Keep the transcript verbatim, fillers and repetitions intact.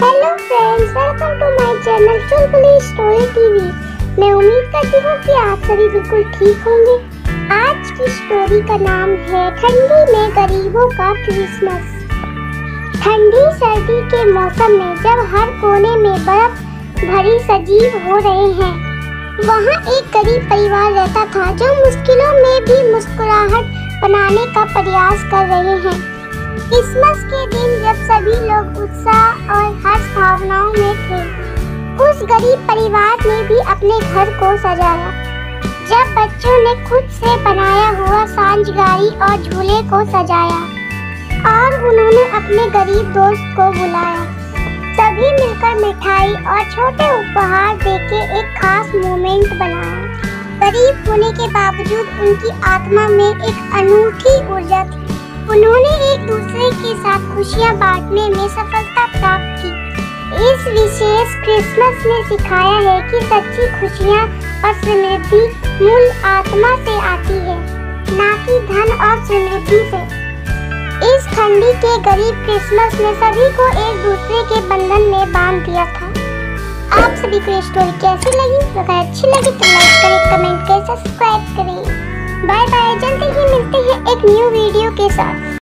Hello friends, welcome to my channel Chulbuli story TV. मैं उम्मीद करती हूँ कि आप सभी बिल्कुल ठीक होंगे। आज की स्टोरी का नाम है ठंडी में गरीबों का क्रिसमस। ठंडी सर्दी के मौसम में जब हर कोने में बर्फ भरी सजीव हो रहे हैं, वहाँ एक गरीब परिवार रहता था जो मुश्किलों में भी मुस्कुराहट बनाने का प्रयास कर रहे हैं। क्रिसमस के दिन जब सभी लोग उत्साह और हर्ष भावनाओं में थे, उस गरीब परिवार ने भी अपने घर को सजाया। जब बच्चों ने खुद से बनाया हुआ सांझ गाड़ी और झूले को सजाया और उन्होंने अपने गरीब दोस्त को बुलाया, सभी मिलकर मिठाई और छोटे उपहार देके एक खास मोमेंट बनाया। गरीब होने के बावजूद उनकी आत्मा में एक अनूठी ऊर्जा थी। उन्होंने एक दूसरे के साथ खुशियां बांटने में सफलता प्राप्त की। इस विशेष क्रिसमस ने सिखाया है कि सच्ची खुशियां और समृद्धि मूल आत्मा से आती है, ना कि धन और समृद्धि से। इस ठंडी के गरीब क्रिसमस ने सभी को एक दूसरे के बंधन में बांध दिया था। आप सभी को स्टोरी कैसी लगी? अगर अच्छी लगी तो लाइक करें, कमेंट करें, सब्सक्राइब करें। बाय बाय, जल्दी ही मिलते हैं एक न्यू वीडियो के साथ।